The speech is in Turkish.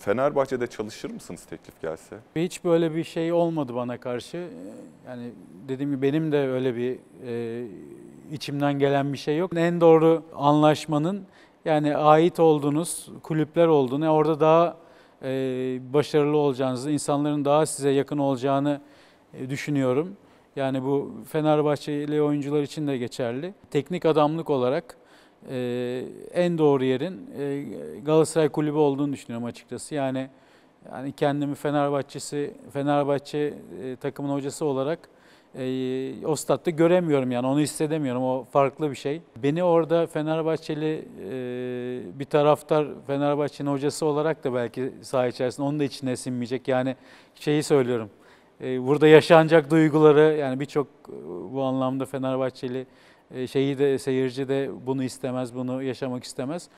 Fenerbahçe'de çalışır mısınız teklif gelse? Hiç böyle bir şey olmadı bana karşı. Yani dediğim gibi benim de öyle bir içimden gelen bir şey yok. En doğru anlaşmanın yani ait olduğunuz kulüpler olduğunu, orada daha başarılı olacağınızı, insanların daha size yakın olacağını düşünüyorum. Yani bu Fenerbahçeli oyuncular için de geçerli. Teknik adamlık olarak en doğru yerin Galatasaray kulübü olduğunu düşünüyorum açıkçası. Yani kendimi Fenerbahçe takımının hocası olarak o statta göremiyorum, yani onu hissedemiyorum, o farklı bir şey. Beni orada Fenerbahçeli bir taraftar, Fenerbahçe'nin hocası olarak da belki saha içerisinde onun da içine sinmeyecek. Yani şeyi söylüyorum, burada yaşanacak duyguları, yani birçok bu anlamda Fenerbahçeli seyirci de bunu istemez, bunu yaşamak istemez.